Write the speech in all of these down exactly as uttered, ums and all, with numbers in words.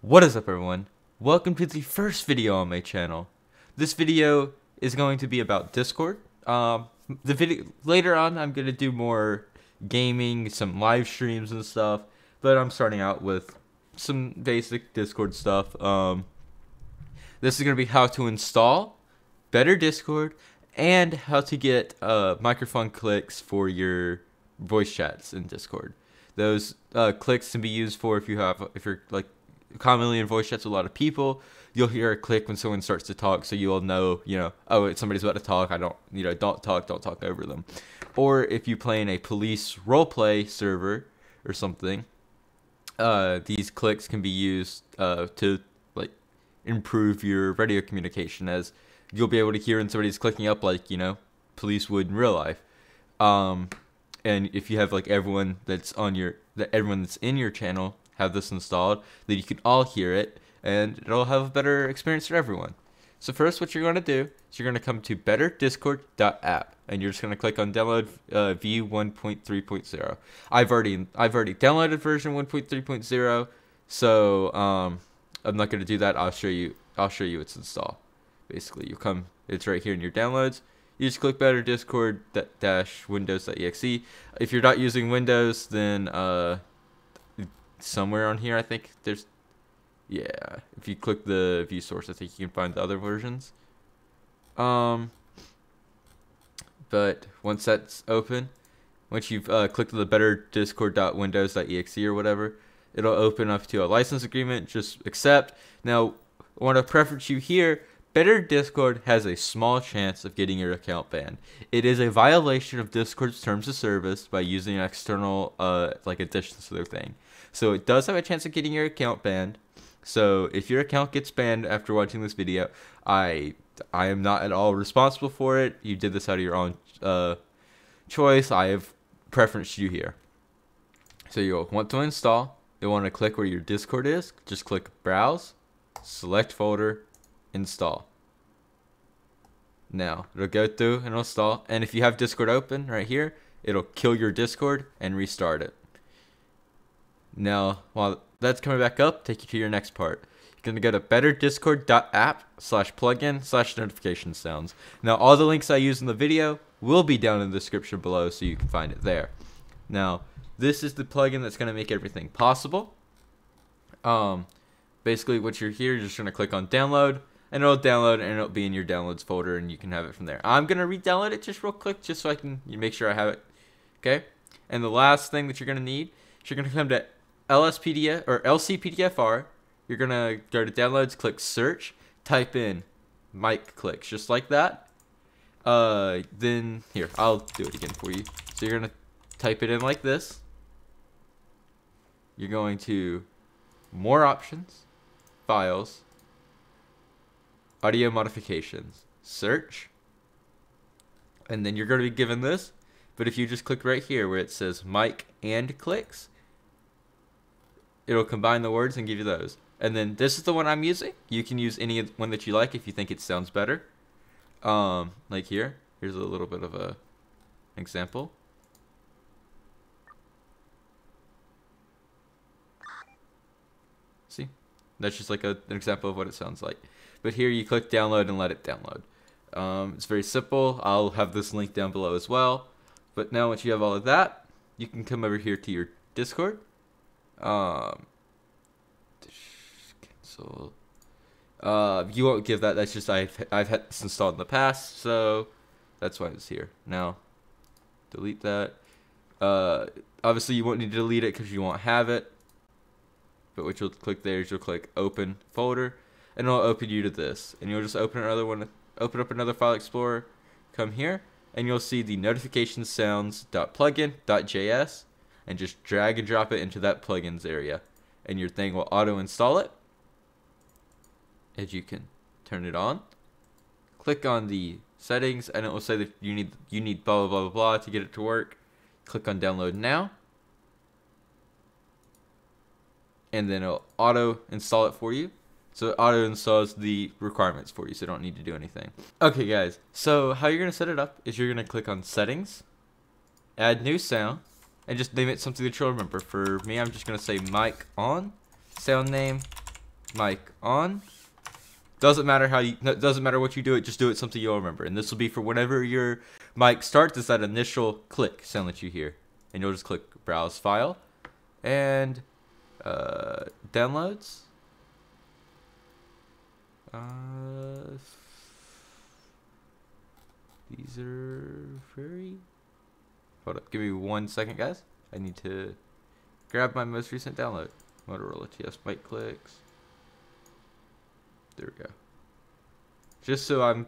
What is up, everyone? Welcome to the first video on my channel. This video is going to be about Discord. Um, the video later on, I'm gonna do more gaming, some live streams and stuff. But I'm starting out with some basic Discord stuff. Um, this is gonna be how to install BetterDiscord and how to get uh, microphone clicks for your voice chats in Discord. Those uh, clicks can be used for if you have if you're like commonly in voice chats with a lot of people, you'll hear a click when someone starts to talk, so you'll know, you know, oh, somebody's about to talk. I don't, you know, don't talk, don't talk over them. Or if you play in a police roleplay server or something, uh, these clicks can be used uh, to like improve your radio communication, as you'll be able to hear when somebody's clicking up, like, you know, police would in real life. Um, and if you have like everyone that's on your, that everyone that's in your channel have this installed, then you can all hear it, and it'll have a better experience for everyone. So first, what you're going to do is you're going to come to better discord dot app, and you're just going to click on download uh, v one point three point zero. I've already I've already downloaded version one point three point zero, so um, I'm not going to do that. I'll show you I'll show you its install. Basically, you come it's right here in your downloads. You just click better discord dash windows dot E X E. If you're not using Windows, then uh, somewhere on here, I think there's, yeah, if you click the view source, I think you can find the other versions. Um, but once that's open, once you've uh, clicked the better discord dot windows dot E X E or whatever, it'll open up to a license agreement. Just accept. Now, I want to preference you here. Better Discord has a small chance of getting your account banned. It is a violation of Discord's terms of service by using an external uh, like additions to their thing. So it does have a chance of getting your account banned. So if your account gets banned after watching this video, I I am not at all responsible for it. You did this out of your own uh, choice. I have preferenced you here. So you'll want to install. You'll want to click where your Discord is. Just click Browse, select folder, install. Now it'll go through and it'll install. And if you have Discord open right here, it'll kill your Discord and restart it. Now, while that's coming back up, take you to your next part. You're going to go to better discord dot app slash plugin slash notification sounds. Now, all the links I use in the video will be down in the description below, so you can find it there. Now, this is the plugin that's going to make everything possible. Um, basically, what you're here, you're just going to click on download, and it'll download, and it'll be in your downloads folder, and you can have it from there. I'm going to re-download it just real quick, just so I can make sure I have it. Okay? And the last thing that you're going to need is you're going to come to L S P D F or L C P D F R. You're gonna go to downloads, click search, type in mic clicks, just like that. Uh, then here, I'll do it again for you. So you're gonna type it in like this. You're going to more options, files, audio modifications, search, and then you're gonna be given this. But if you just click right here where it says mic and clicks, it'll combine the words and give you those. And then this is the one I'm using. You can use any one that you like if you think it sounds better. Um, like here, here's a little bit of a example. See, that's just like a, an example of what it sounds like. But here you click download and let it download. Um, it's very simple. I'll have this link down below as well. But now once you have all of that, you can come over here to your Discord. Um, cancel. Uh, you won't give that. That's just I've I've had this installed in the past, so that's why it's here. Now, delete that. Uh, obviously you won't need to delete it because you won't have it. But what you'll click there is you'll click Open Folder, and it'll open you to this. And you'll just open another one. Open up another file explorer. Come here, and you'll see the notification sounds dot plugin dot J S. And just drag and drop it into that plugins area, and your thing will auto install it. And you can turn it on, click on the settings, and it will say that you need you need blah blah blah blah to get it to work. Click on download now, and then it'll auto install it for you. So it auto installs the requirements for you, so you don't need to do anything. Okay, guys. So how you're gonna set it up is you're gonna click on settings, add new sound. And just name it something that you'll remember. For me, I'm just going to say mic on, sound name, mic on. Doesn't matter how you, doesn't matter what you do it, just do it something you'll remember. And this will be for whenever your mic starts, it's that initial click sound that you hear. And you'll just click browse file and uh, downloads. Uh, these are very, hold up, give me one second guys. I need to grab my most recent download. Motorola T S mic clicks. There we go. Just so I'm,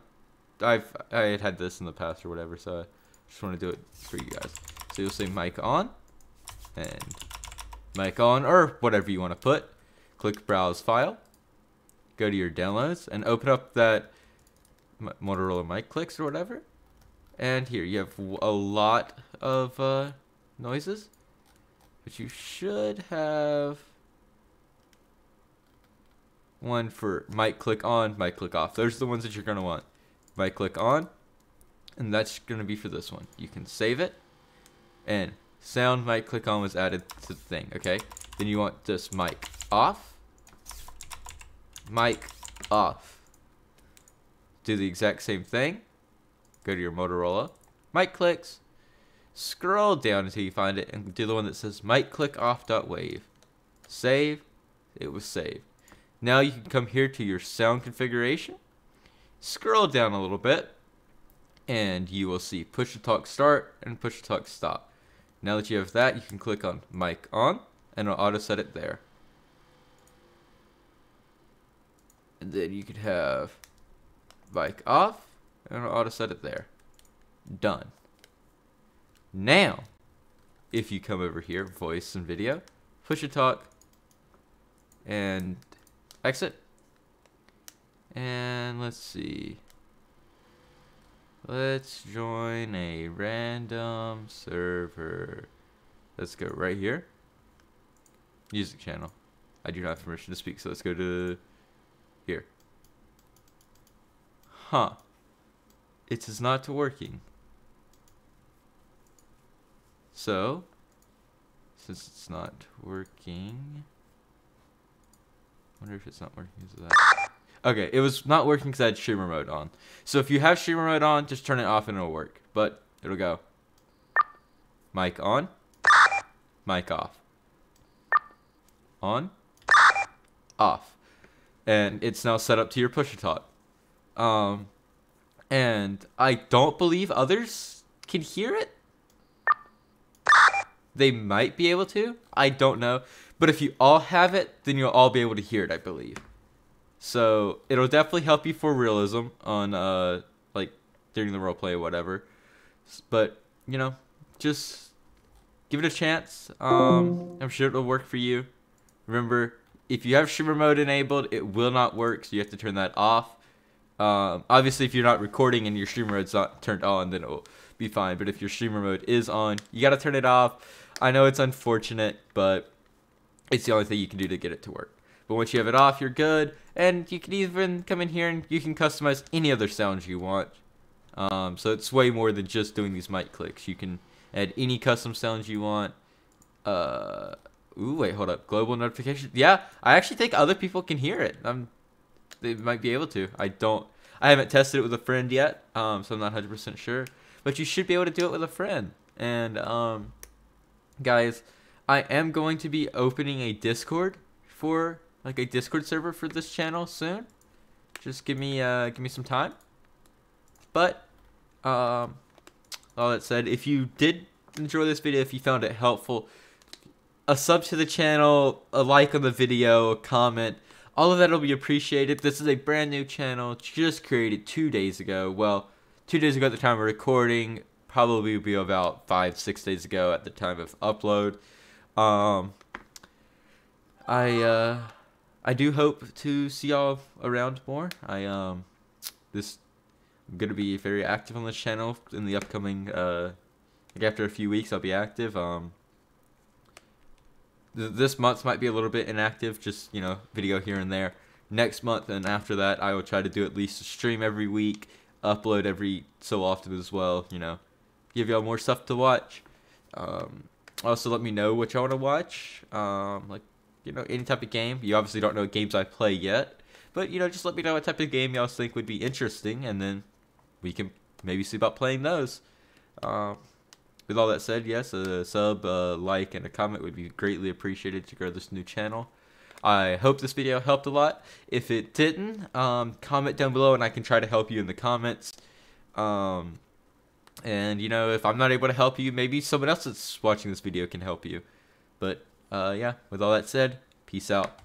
I've, I had had this in the past or whatever, so I just want to do it for you guys. So you'll say mic on, and mic on, or whatever you want to put. Click browse file, go to your downloads, and open up that Motorola mic clicks or whatever. And here you have a lot of uh, noises, but you should have one for mic click on, mic click off. Those are the ones that you're going to want. Mic click on, and that's going to be for this one. You can save it, and sound mic click on was added to the thing, okay? Then you want this mic off, mic off. Do the exact same thing. Go to your Motorola mic clicks, scroll down until you find it, and do the one that says mic click off dot wave. Save, it was saved. Now you can come here to your sound configuration, scroll down a little bit, and you will see push to talk start and push to talk stop. Now that you have that, you can click on mic on, and it'll auto set it there. And then you could have mic off, and it'll auto set it there. Done. Now, if you come over here, voice and video, push to talk, and exit, and let's see, let's join a random server. Let's go right here, music channel. I do not have permission to speak, so let's go to here. Huh, it is not working. So since it's not working, I wonder if it's not working because of that. Okay, it was not working because I had streamer mode on. So if you have streamer mode on, just turn it off and it'll work. But it'll go mic on, mic off, on, off. And it's now set up to your push to talk. Um, and I don't believe others can hear it. They might be able to. I don't know. But if you all have it, then you'll all be able to hear it, I believe. So it'll definitely help you for realism on, uh, like, during the roleplay or whatever. But, you know, just give it a chance. Um, I'm sure it'll work for you. Remember, if you have streamer mode enabled, it will not work, so you have to turn that off. Um, obviously, if you're not recording and your streamer mode's not turned on, then it will be fine. But if your streamer mode is on, you got to turn it off. I know it's unfortunate, but it's the only thing you can do to get it to work. But once you have it off, you're good. And you can even come in here and you can customize any other sounds you want. Um, so it's way more than just doing these mic clicks. You can add any custom sounds you want. Uh, ooh, wait, hold up. Global notification. Yeah, I actually think other people can hear it. I'm, they might be able to. I don't. I haven't tested it with a friend yet, um, so I'm not one hundred percent sure. But you should be able to do it with a friend. And um, guys, I am going to be opening a Discord for, like, a Discord server for this channel soon. Just give me uh, give me some time. But um, all that said, if you did enjoy this video, if you found it helpful, a sub to the channel, a like on the video, a comment, all of that will be appreciated. This is a brand new channel, just created two days ago. Well, two days ago at the time of recording, probably will be about five, six days ago at the time of upload. Um, I, uh, I do hope to see y'all around more. I, um, this, I'm going to be very active on this channel in the upcoming, uh, like after a few weeks I'll be active. Um, th this month might be a little bit inactive, just, you know, video here and there. Next month and after that, I will try to do at least a stream every week, upload every so often as well, you know, give y'all more stuff to watch. Um, Also, let me know what y'all want to watch, um, like you know, any type of game. You obviously don't know games I play yet, but, you know, just let me know what type of game y'all think would be interesting, and then we can maybe see about playing those. Um, with all that said, yes, a sub, a like, and a comment would be greatly appreciated to grow this new channel. I hope this video helped a lot. If it didn't, um, comment down below and I can try to help you in the comments. Um, and, you know, if I'm not able to help you, maybe someone else that's watching this video can help you. But, uh, yeah, with all that said, peace out.